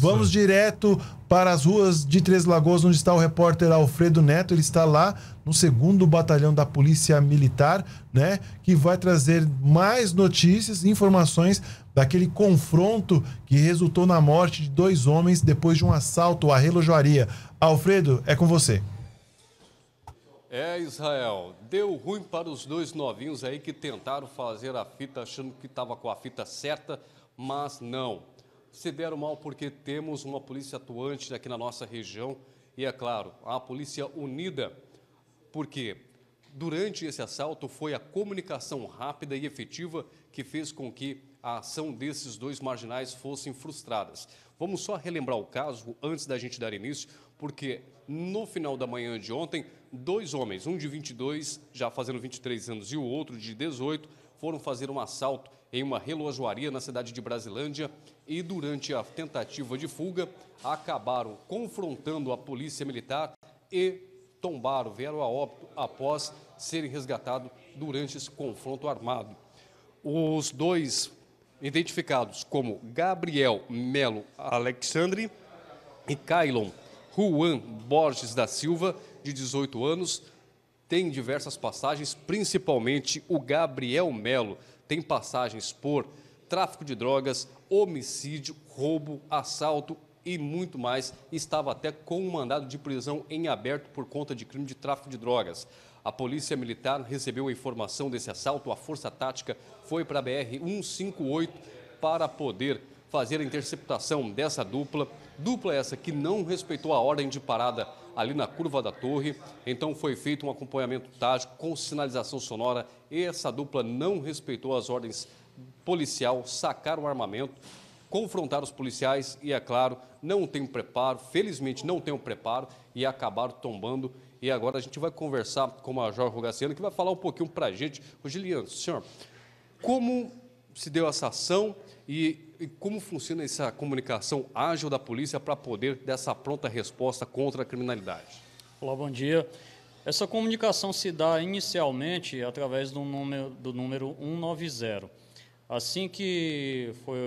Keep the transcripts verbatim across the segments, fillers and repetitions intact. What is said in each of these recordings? Vamos Sim. direto para as ruas de Três Lagoas, onde está o repórter Alfredo Neto. Ele está lá no segundo Batalhão da Polícia Militar, né, que vai trazer mais notícias, informações daquele confronto que resultou na morte de dois homens depois de um assalto à relojoaria. Alfredo, é com você. É, Israel, deu ruim para os dois novinhos aí que tentaram fazer a fita achando que estava com a fita certa, mas não. Se deram mal porque temos uma polícia atuante aqui na nossa região e, é claro, a polícia unida, porque durante esse assalto foi a comunicação rápida e efetiva que fez com que a ação desses dois marginais fossem frustradas. Vamos só relembrar o caso antes da gente dar início, porque no final da manhã de ontem, dois homens, um de vinte e dois, já fazendo vinte e três anos, e o outro de dezoito, foram fazer um assalto em uma relojoaria na cidade de Brasilândia e durante a tentativa de fuga, acabaram confrontando a polícia militar e tombaram, vieram a óbito após serem resgatados durante esse confronto armado. Os dois, identificados como Gabriel Melo Alexandre e Kaylon Ruan Borges da Silva, de dezoito anos, tem diversas passagens, principalmente o Gabriel Melo. Tem passagens por tráfico de drogas, homicídio, roubo, assalto e muito mais. Estava até com um mandado de prisão em aberto por conta de crime de tráfico de drogas. A Polícia Militar recebeu a informação desse assalto, a Força Tática foi para a B R cento e cinquenta e oito para poder fazer a interceptação dessa dupla. Dupla essa que não respeitou a ordem de parada ali na curva da torre, então foi feito um acompanhamento tático com sinalização sonora e essa dupla não respeitou as ordens policial, sacaram o armamento, confrontaram os policiais e, é claro, não tem preparo, felizmente não tem um preparo e acabaram tombando. E agora a gente vai conversar com o Major Rogaciano, que vai falar um pouquinho para a gente. Ô, Giliano, senhor, como se deu essa ação e, e como funciona essa comunicação ágil da polícia para poder dar essa pronta resposta contra a criminalidade? Olá, bom dia. Essa comunicação se dá inicialmente através do número, do número um nove zero. Assim que foi,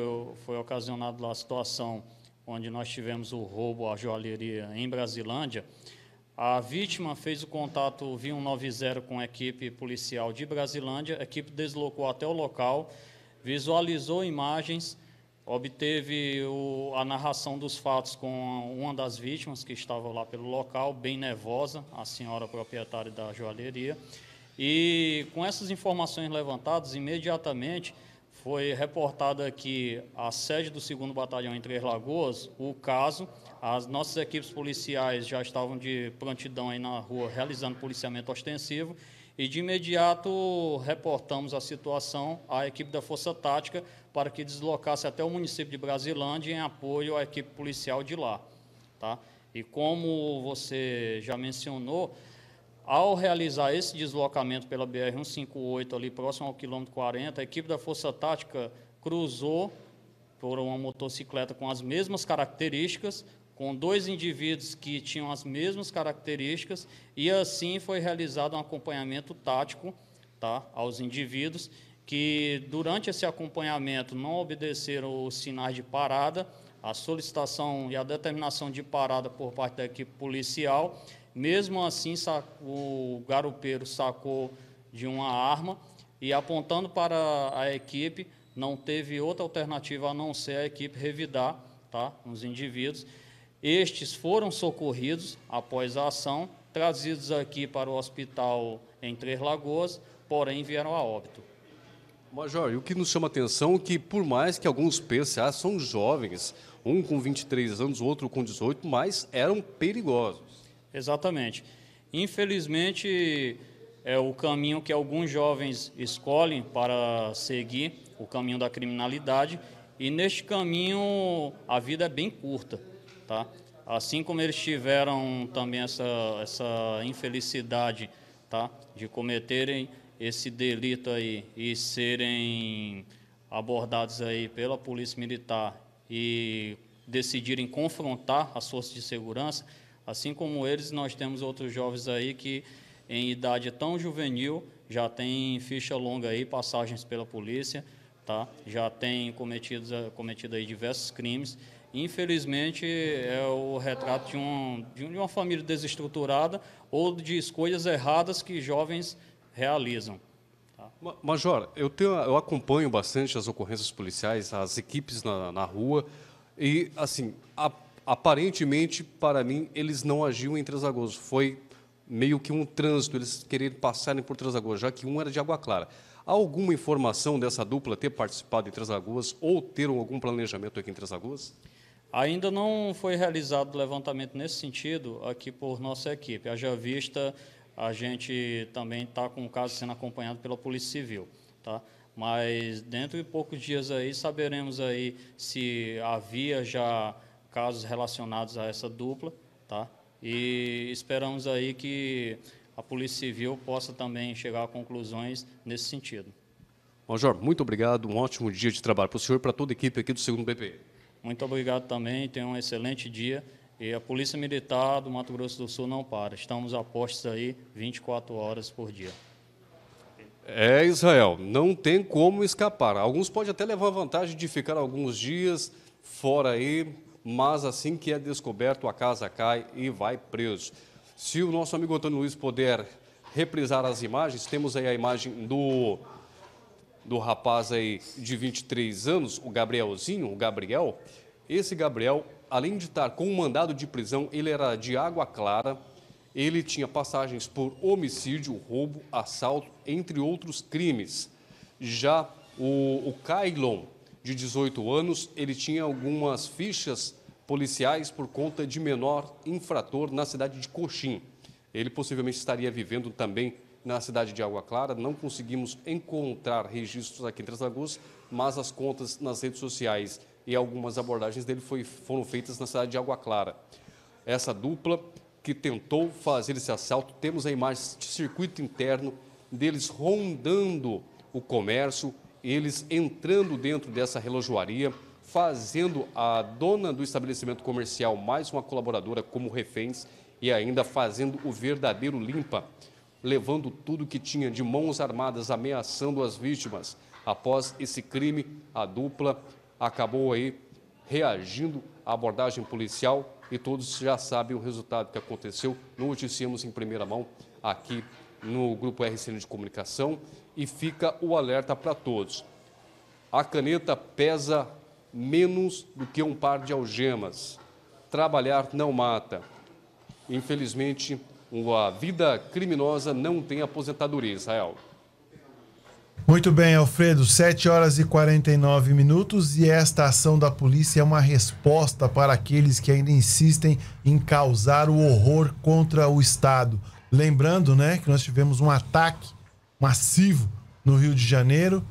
foi ocasionada a situação onde nós tivemos o roubo à joalheria em Brasilândia, a vítima fez o contato via um nove zero com a equipe policial de Brasilândia, a equipe deslocou até o local, visualizou imagens, obteve o, a narração dos fatos com uma das vítimas que estava lá pelo local, bem nervosa, a senhora proprietária da joalheria. E com essas informações levantadas, imediatamente foi reportada aqui a sede do segundo Batalhão em Três Lagoas, o caso. As nossas equipes policiais já estavam de prontidão aí na rua, realizando policiamento ostensivo, e de imediato reportamos a situação à equipe da Força Tática para que deslocasse até o município de Brasilândia em apoio à equipe policial de lá. Tá? E como você já mencionou, ao realizar esse deslocamento pela B R cento e cinquenta e oito, ali próximo ao quilômetro quarenta, a equipe da Força Tática cruzou por uma motocicleta com as mesmas características, com dois indivíduos que tinham as mesmas características, e assim foi realizado um acompanhamento tático, tá, aos indivíduos, que durante esse acompanhamento não obedeceram os sinais de parada, a solicitação e a determinação de parada por parte da equipe policial. Mesmo assim, o garupeiro sacou de uma arma e, apontando para a equipe, não teve outra alternativa a não ser a equipe revidar, tá, os indivíduos. Estes foram socorridos após a ação, trazidos aqui para o hospital em Três Lagoas, porém vieram a óbito. Major, e o que nos chama a atenção é que, por mais que alguns pensem, ah, são jovens, um com vinte e três anos, outro com dezoito, mas eram perigosos. Exatamente. Infelizmente, é o caminho que alguns jovens escolhem para seguir, o caminho da criminalidade, e neste caminho a vida é bem curta. Tá? Assim como eles tiveram também essa, essa infelicidade, tá, de cometerem esse delito aí e serem abordados aí pela Polícia Militar e decidirem confrontar as forças de segurança, assim como eles, nós temos outros jovens aí que, em idade tão juvenil, já tem ficha longa aí, passagens pela polícia, tá? Já tem cometido, cometido aí diversos crimes. Infelizmente, é o retrato de, um, de uma família desestruturada ou de escolhas erradas que jovens realizam. Tá? Major, eu, tenho, eu acompanho bastante as ocorrências policiais, as equipes na, na rua, e, assim, a, aparentemente, para mim, eles não agiam em Três Lagoas. Foi meio que um trânsito, eles quererem passarem por Três Lagoas, já que um era de Água Clara. Há alguma informação dessa dupla ter participado em Três Lagoas ou ter algum planejamento aqui em Três Lagoas? Ainda não foi realizado levantamento nesse sentido aqui por nossa equipe. Haja vista, a gente também está com o caso sendo acompanhado pela Polícia Civil. Tá? Mas dentro de poucos dias aí saberemos aí se havia já casos relacionados a essa dupla. Tá? E esperamos aí que a Polícia Civil possa também chegar a conclusões nesse sentido. Major, muito obrigado. Um ótimo dia de trabalho para o senhor e para toda a equipe aqui do segundo B P E. Muito obrigado também, tenha um excelente dia. E a Polícia Militar do Mato Grosso do Sul não para. Estamos a postos aí vinte e quatro horas por dia. É, Israel, não tem como escapar. Alguns podem até levar vantagem de ficar alguns dias fora aí, mas assim que é descoberto, a casa cai e vai preso. Se o nosso amigo Antônio Luiz puder reprisar as imagens, temos aí a imagem do... do rapaz aí de vinte e três anos, o Gabrielzinho, o Gabriel. Esse Gabriel, além de estar com um mandado de prisão, ele era de Água Clara, ele tinha passagens por homicídio, roubo, assalto, entre outros crimes. Já o, o Kaylon, de dezoito anos, ele tinha algumas fichas policiais por conta de menor infrator na cidade de Coxim. Ele possivelmente estaria vivendo também na cidade de Água Clara. Não conseguimos encontrar registros aqui em Três Lagoas, mas as contas nas redes sociais e algumas abordagens dele foi, foram feitas na cidade de Água Clara. Essa dupla que tentou fazer esse assalto, temos a imagem de circuito interno deles rondando o comércio, eles entrando dentro dessa relojoaria, fazendo a dona do estabelecimento comercial mais uma colaboradora como reféns e ainda fazendo o verdadeiro limpa, levando tudo que tinha, de mãos armadas, ameaçando as vítimas. Após esse crime, a dupla acabou aí reagindo à abordagem policial e todos já sabem o resultado que aconteceu. Noticiamos em primeira mão aqui no Grupo R C N de Comunicação e fica o alerta para todos. A caneta pesa menos do que um par de algemas. Trabalhar não mata. Infelizmente, a vida criminosa não tem aposentadoria, Israel. Muito bem, Alfredo. sete horas e quarenta e nove minutos e esta ação da polícia é uma resposta para aqueles que ainda insistem em causar o horror contra o Estado. Lembrando, né, que nós tivemos um ataque massivo no Rio de Janeiro.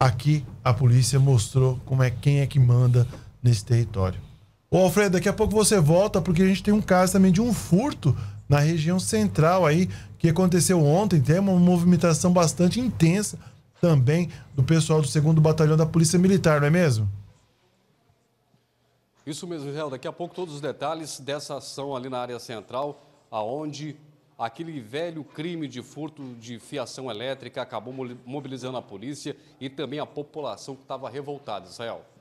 Aqui a polícia mostrou como é, quem é que manda nesse território. Ô, Alfredo, daqui a pouco você volta, porque a gente tem um caso também de um furto na região central aí, que aconteceu ontem. Tem uma movimentação bastante intensa também do pessoal do segundo Batalhão da Polícia Militar, não é mesmo? Isso mesmo, Israel. Daqui a pouco todos os detalhes dessa ação ali na área central, aonde aquele velho crime de furto de fiação elétrica acabou mobilizando a polícia e também a população que estava revoltada, Israel.